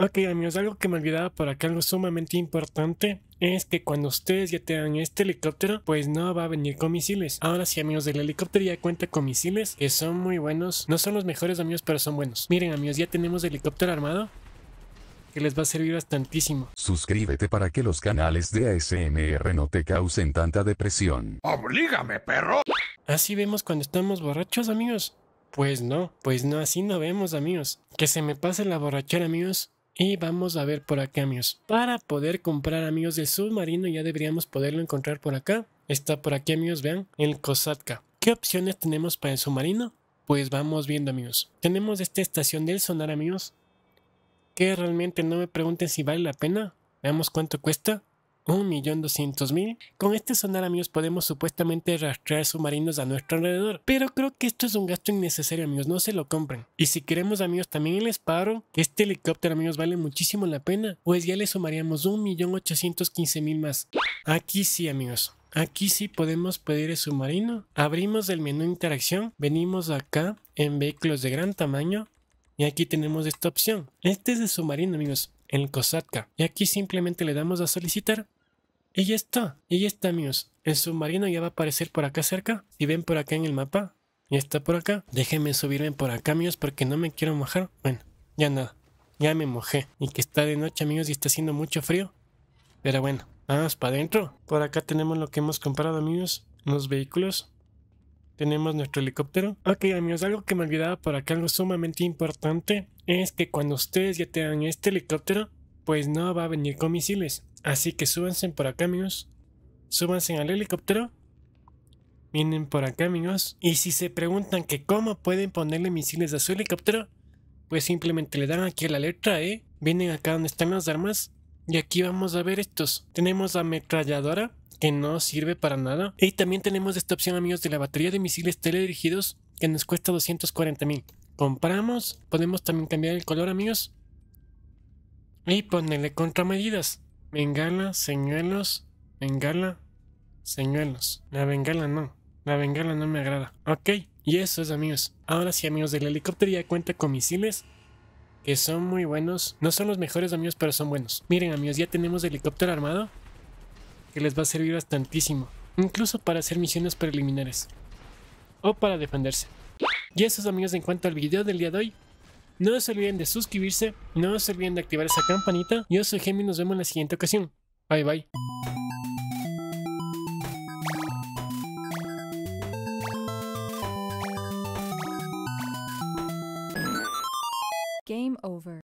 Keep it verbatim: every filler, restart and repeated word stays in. Ok amigos, algo que me olvidaba por acá, algo sumamente importante, es que cuando ustedes ya tengan este helicóptero, pues no va a venir con misiles. Ahora sí amigos, el helicóptero ya cuenta con misiles, que son muy buenos. No son los mejores amigos, pero son buenos. Miren amigos, ya tenemos helicóptero armado, que les va a servir bastantísimo. Suscríbete para que los canales de A S M R no te causen tanta depresión. ¡Oblígame, perro! Así vemos cuando estamos borrachos amigos. Pues no, pues no, así no vemos amigos. Que se me pase la borrachera amigos. Y vamos a ver por acá amigos. Para poder comprar amigos el submarino ya deberíamos poderlo encontrar por acá. Está por aquí amigos, vean, el Kosatka. ¿Qué opciones tenemos para el submarino? Pues vamos viendo amigos. Tenemos esta estación del sonar amigos, que realmente no me pregunten si vale la pena. Veamos cuánto cuesta. un millón doscientos mil. Con este sonar amigos podemos supuestamente rastrear submarinos a nuestro alrededor, pero creo que esto es un gasto innecesario amigos, no se lo compren. Y si queremos amigos también el Sparrow, que este helicóptero amigos vale muchísimo la pena, pues ya le sumaríamos un millón ochocientos quince mil más. Aquí sí amigos, aquí sí podemos pedir el submarino. Abrimos el menú interacción, venimos acá en vehículos de gran tamaño y aquí tenemos esta opción. Este es el submarino amigos, el Kosatka, y aquí simplemente le damos a solicitar. Y ya está, y ya está amigos, el submarino ya va a aparecer por acá cerca, si ven por acá en el mapa, ya está por acá. Déjenme subirme por acá amigos porque no me quiero mojar, bueno, ya nada, ya me mojé, y que está de noche amigos y está haciendo mucho frío, pero bueno, vamos para adentro. Por acá tenemos lo que hemos comprado amigos, los vehículos, tenemos nuestro helicóptero. Ok amigos, algo que me olvidaba por acá, algo sumamente importante, es que cuando ustedes ya tengan este helicóptero, pues no va a venir con misiles. Así que súbanse por acá amigos, súbanse al helicóptero, vienen por acá amigos. Y si se preguntan que cómo pueden ponerle misiles a su helicóptero, pues simplemente le dan aquí a la letra E, vienen acá donde están las armas, y aquí vamos a ver estos. Tenemos ametralladora, que no sirve para nada, y también tenemos esta opción amigos de la batería de misiles teledirigidos, que nos cuesta doscientos cuarenta mil. Compramos, podemos también cambiar el color amigos, y ponerle contramedidas. Bengala, señuelos, bengala, señuelos. La bengala no, la bengala no me agrada. Ok, y eso es amigos. Ahora sí amigos, el helicóptero ya cuenta con misiles, que son muy buenos. No son los mejores amigos, pero son buenos. Miren amigos, ya tenemos helicóptero armado, que les va a servir bastantísimo, incluso para hacer misiones preliminares, o para defenderse. Y eso es amigos en cuanto al video del día de hoy. No se olviden de suscribirse, no se olviden de activar esa campanita. Yo soy Gemi y nos vemos en la siguiente ocasión. Bye bye.